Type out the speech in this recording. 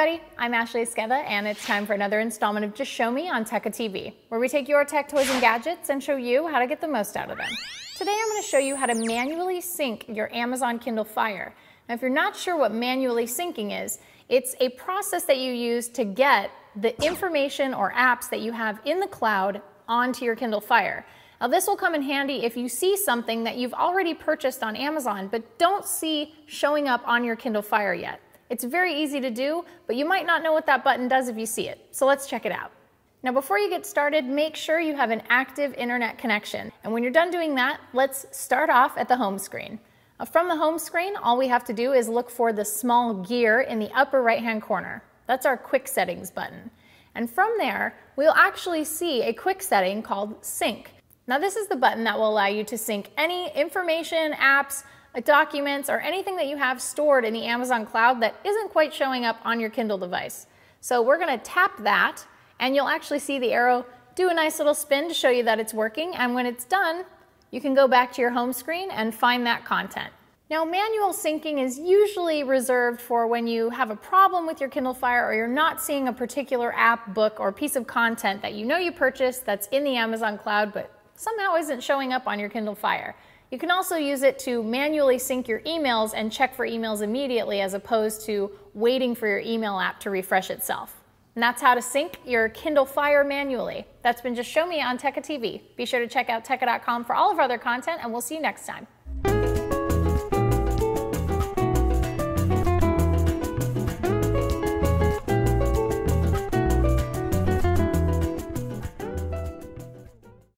everybody, I'm Ashley Esqueda, and it's time for another installment of Just Show Me on Tecca TV, where we take your tech toys and gadgets and show you how to get the most out of them. Today I'm going to show you how to manually sync your Amazon Kindle Fire. Now if you're not sure what manually syncing is, it's a process that you use to get the information or apps that you have in the cloud onto your Kindle Fire. Now this will come in handy if you see something that you've already purchased on Amazon but don't see showing up on your Kindle Fire yet. It's very easy to do, but you might not know what that button does if you see it. So let's check it out. Now before you get started, make sure you have an active internet connection. And when you're done doing that, let's start off at the home screen. Now, from the home screen, all we have to do is look for the small gear in the upper right-hand corner. That's our quick settings button. And from there, we'll actually see a quick setting called sync. Now this is the button that will allow you to sync any information, apps, documents, or anything that you have stored in the Amazon Cloud that isn't quite showing up on your Kindle device. So we're going to tap that, and you'll actually see the arrow do a nice little spin to show you that it's working, and when it's done, you can go back to your home screen and find that content. Now manual syncing is usually reserved for when you have a problem with your Kindle Fire or you're not seeing a particular app, book, or piece of content that you know you purchased that's in the Amazon Cloud but somehow isn't showing up on your Kindle Fire. You can also use it to manually sync your emails and check for emails immediately as opposed to waiting for your email app to refresh itself. And that's how to sync your Kindle Fire manually. That's been Just Show Me on Tecca TV. Be sure to check out Tecca.com for all of our other content, and we'll see you next time.